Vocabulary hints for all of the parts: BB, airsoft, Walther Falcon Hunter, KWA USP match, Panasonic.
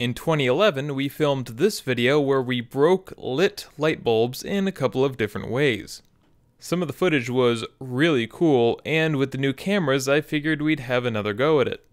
In 2011, we filmed this video where we broke lit light bulbs in a couple of different ways. Some of the footage was really cool, and with the new cameras, I figured we'd have another go at it.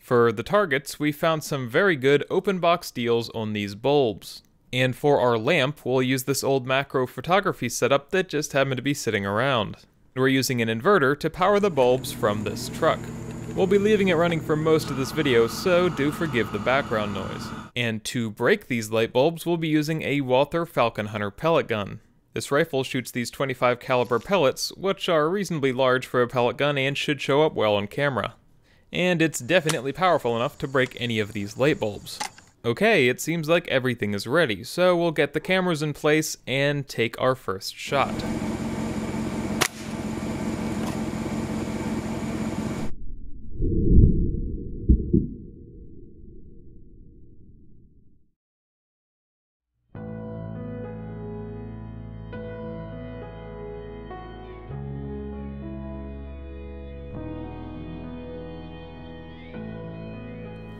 For the targets, we found some very good open box deals on these bulbs. And for our lamp, we'll use this old macro photography setup that just happened to be sitting around. We're using an inverter to power the bulbs from this truck. We'll be leaving it running for most of this video, so do forgive the background noise. And to break these light bulbs, we'll be using a Walther Falcon Hunter pellet gun. This rifle shoots these 25 caliber pellets, which are reasonably large for a pellet gun and should show up well on camera. And it's definitely powerful enough to break any of these light bulbs. Okay, it seems like everything is ready, so we'll get the cameras in place and take our first shot.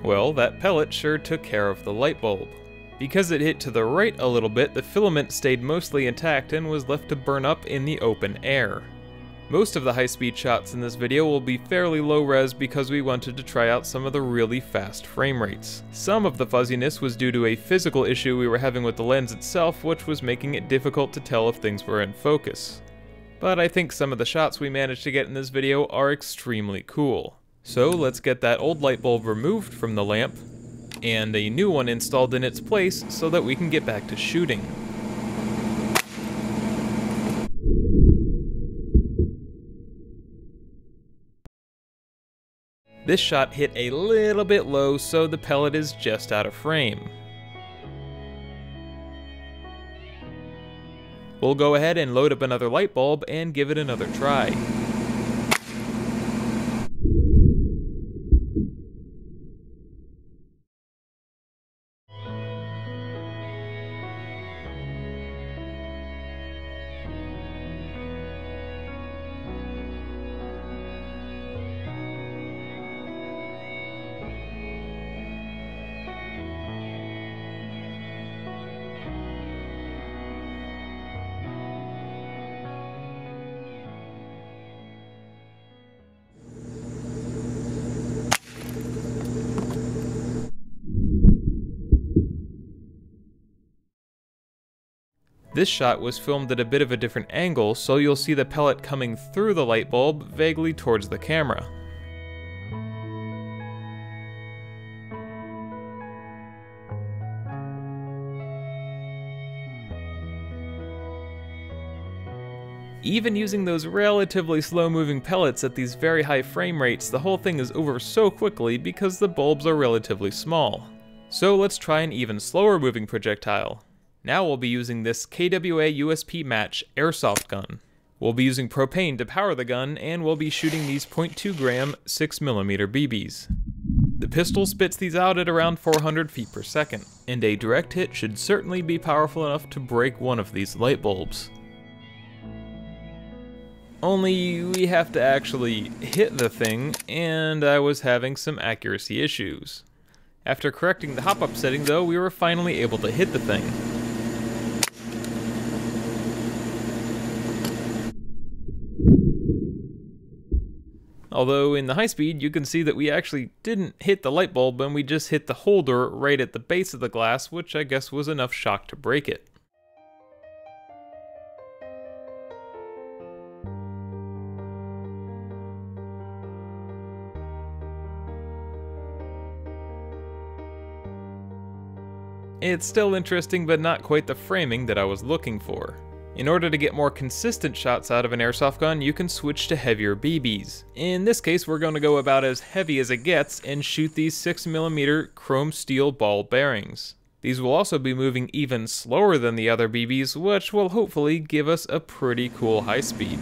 Well, that pellet sure took care of the light bulb. Because it hit to the right a little bit, the filament stayed mostly intact and was left to burn up in the open air. Most of the high-speed shots in this video will be fairly low-res because we wanted to try out some of the really fast frame rates. Some of the fuzziness was due to a physical issue we were having with the lens itself, which was making it difficult to tell if things were in focus. But I think some of the shots we managed to get in this video are extremely cool. So let's get that old light bulb removed from the lamp, and a new one installed in its place so that we can get back to shooting. This shot hit a little bit low, so the pellet is just out of frame. We'll go ahead and load up another light bulb and give it another try. This shot was filmed at a bit of a different angle, so you'll see the pellet coming through the light bulb vaguely towards the camera. Even using those relatively slow-moving pellets at these very high frame rates, the whole thing is over so quickly because the bulbs are relatively small. So let's try an even slower-moving projectile. Now we'll be using this KWA USP match airsoft gun. We'll be using propane to power the gun, and we'll be shooting these 0.2 gram 6mm BBs. The pistol spits these out at around 400 feet per second, and a direct hit should certainly be powerful enough to break one of these light bulbs. Only we have to actually hit the thing, and I was having some accuracy issues. After correcting the hop-up setting though, we were finally able to hit the thing. Although in the high speed, you can see that we actually didn't hit the light bulb and we just hit the holder right at the base of the glass, which I guess was enough shock to break it. It's still interesting, but not quite the framing that I was looking for. In order to get more consistent shots out of an airsoft gun, you can switch to heavier BBs. In this case, we're going to go about as heavy as it gets and shoot these 6mm chrome steel ball bearings. These will also be moving even slower than the other BBs, which will hopefully give us a pretty cool high speed.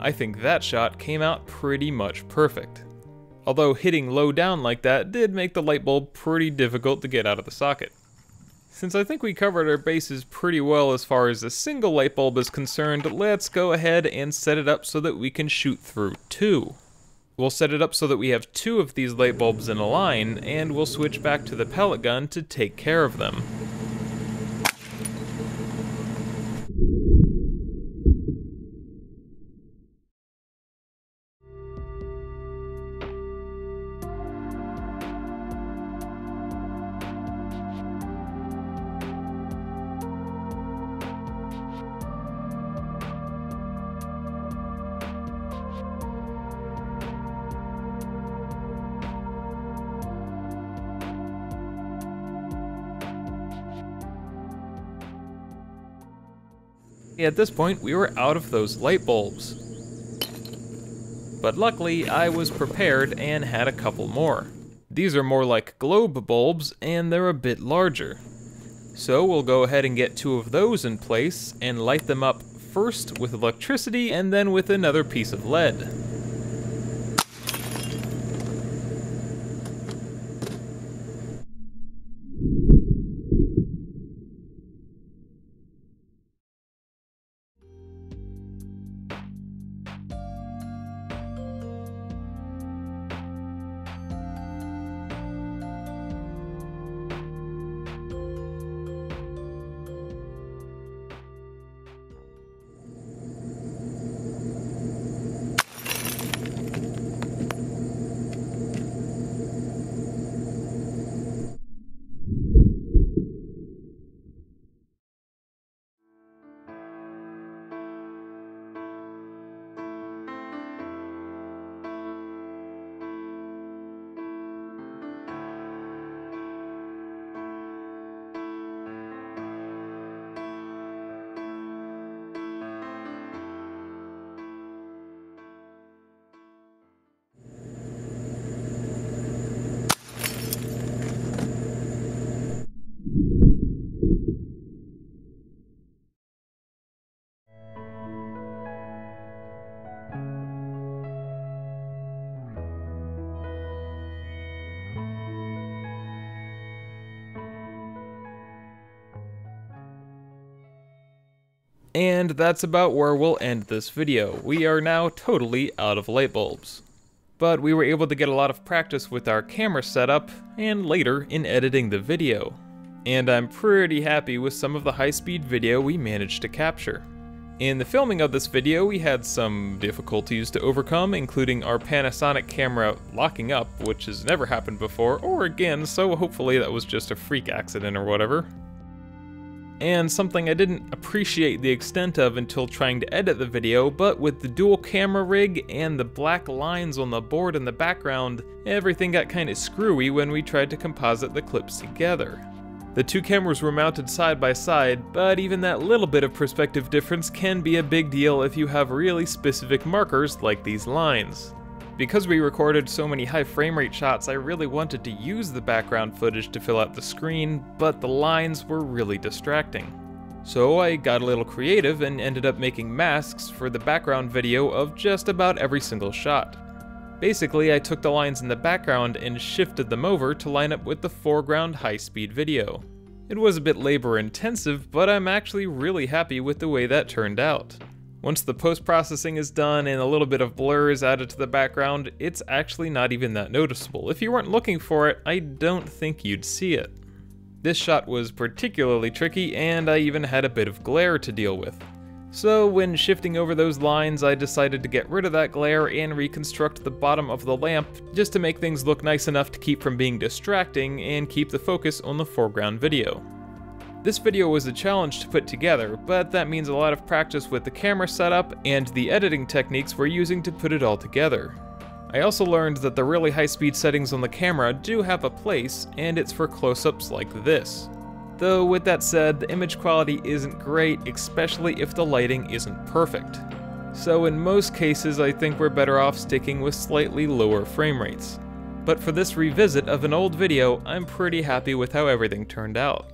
I think that shot came out pretty much perfect. Although hitting low down like that did make the light bulb pretty difficult to get out of the socket. Since I think we covered our bases pretty well as far as a single light bulb is concerned, let's go ahead and set it up so that we can shoot through two. We'll set it up so that we have two of these light bulbs in a line, and we'll switch back to the pellet gun to take care of them. At this point, we were out of those light bulbs. But luckily, I was prepared and had a couple more. These are more like globe bulbs, and they're a bit larger. So we'll go ahead and get two of those in place and light them up first with electricity and then with another piece of lead. And that's about where we'll end this video. We are now totally out of light bulbs. But we were able to get a lot of practice with our camera setup, and later in editing the video. And I'm pretty happy with some of the high-speed video we managed to capture. In the filming of this video, we had some difficulties to overcome, including our Panasonic camera locking up, which has never happened before, or again, so hopefully that was just a freak accident or whatever. And something I didn't appreciate the extent of until trying to edit the video, but with the dual camera rig and the black lines on the board in the background, everything got kinda screwy when we tried to composite the clips together. The two cameras were mounted side by side, but even that little bit of perspective difference can be a big deal if you have really specific markers like these lines. Because we recorded so many high frame rate shots, I really wanted to use the background footage to fill out the screen, but the lines were really distracting. So I got a little creative and ended up making masks for the background video of just about every single shot. Basically, I took the lines in the background and shifted them over to line up with the foreground high-speed video. It was a bit labor-intensive, but I'm actually really happy with the way that turned out. Once the post-processing is done and a little bit of blur is added to the background, it's actually not even that noticeable. If you weren't looking for it, I don't think you'd see it. This shot was particularly tricky, and I even had a bit of glare to deal with. So when shifting over those lines, I decided to get rid of that glare and reconstruct the bottom of the lamp just to make things look nice enough to keep from being distracting and keep the focus on the foreground video. This video was a challenge to put together, but that means a lot of practice with the camera setup and the editing techniques we're using to put it all together. I also learned that the really high-speed settings on the camera do have a place, and it's for close-ups like this. Though with that said, the image quality isn't great, especially if the lighting isn't perfect. So in most cases, I think we're better off sticking with slightly lower frame rates. But for this revisit of an old video, I'm pretty happy with how everything turned out.